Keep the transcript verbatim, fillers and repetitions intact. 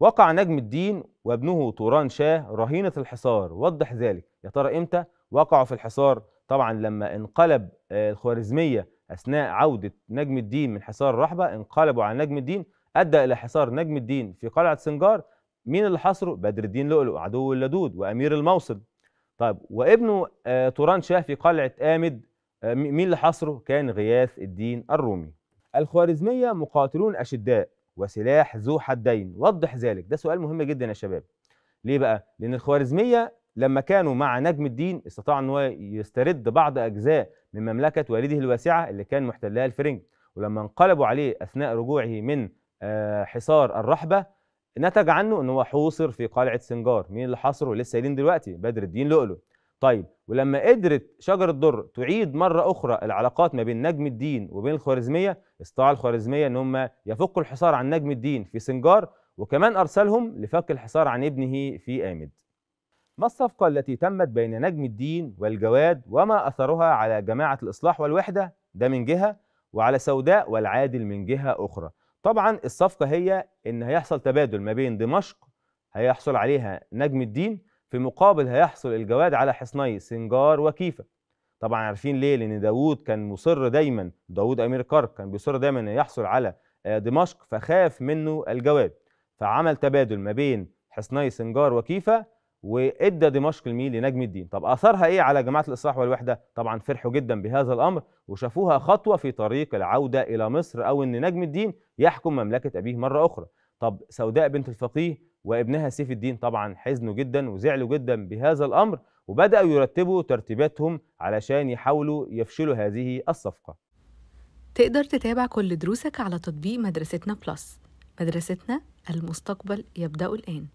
وقع نجم الدين وابنه توران شاه رهينة الحصار، وضح ذلك. يا ترى امتى وقعوا في الحصار؟ طبعا لما انقلب الخوارزمية أثناء عودة نجم الدين من حصار رحبة، انقلبوا على نجم الدين، أدى إلى حصار نجم الدين في قلعة سنجار. مين اللي حاصره؟ بدر الدين لؤلؤ عدو اللدود وأمير الموصل. طيب وابنه توران شاه في قلعة آمد، مين اللي حاصره؟ كان غياث الدين الرومي. الخوارزمية مقاتلون أشداء وسلاح ذو حدين، وضح ذلك. ده سؤال مهم جدا يا شباب. ليه بقى؟ لأن الخوارزمية لما كانوا مع نجم الدين استطاع ان هو يسترد بعض اجزاء من مملكه والده الواسعه اللي كان محتلها الفرنج، ولما انقلبوا عليه اثناء رجوعه من حصار الرحبه نتج عنه ان هو حوصر في قلعه سنجار. مين اللي حاصره لسه قايلين دلوقتي؟ بدر الدين لؤلؤ. طيب ولما قدرت شجر الدر تعيد مره اخرى العلاقات ما بين نجم الدين وبين الخوارزميه، استطاع الخوارزميه ان هم يفكوا الحصار عن نجم الدين في سنجار، وكمان ارسلهم لفك الحصار عن ابنه في آمد. ما الصفقة التي تمت بين نجم الدين والجواد وما أثرها على جماعة الإصلاح والوحدة؟ ده من جهة، وعلى سوداء والعادل من جهة أخرى. طبعا الصفقة هي إن هيحصل تبادل ما بين دمشق هيحصل عليها نجم الدين، في مقابل هيحصل الجواد على حصني سنجار وكيفة. طبعا عارفين ليه؟ لأن داوود كان مصر دايما، داوود أمير كرك كان بيصر دايما إنه يحصل على دمشق، فخاف منه الجواد فعمل تبادل ما بين حصني سنجار وكيفة، وادى دمشق الميل لنجم الدين. طب اثرها ايه على جماعه الاصلاح والوحده؟ طبعا فرحوا جدا بهذا الامر وشافوها خطوه في طريق العوده الى مصر، او ان نجم الدين يحكم مملكه ابيه مره اخرى. طب سوداء بنت الفقيه وابنها سيف الدين طبعا حزنوا جدا وزعلوا جدا بهذا الامر، وبداوا يرتبوا ترتيباتهم علشان يحاولوا يفشلوا هذه الصفقه. تقدر تتابع كل دروسك على تطبيق مدرستنا بلس. مدرستنا المستقبل يبدا الان.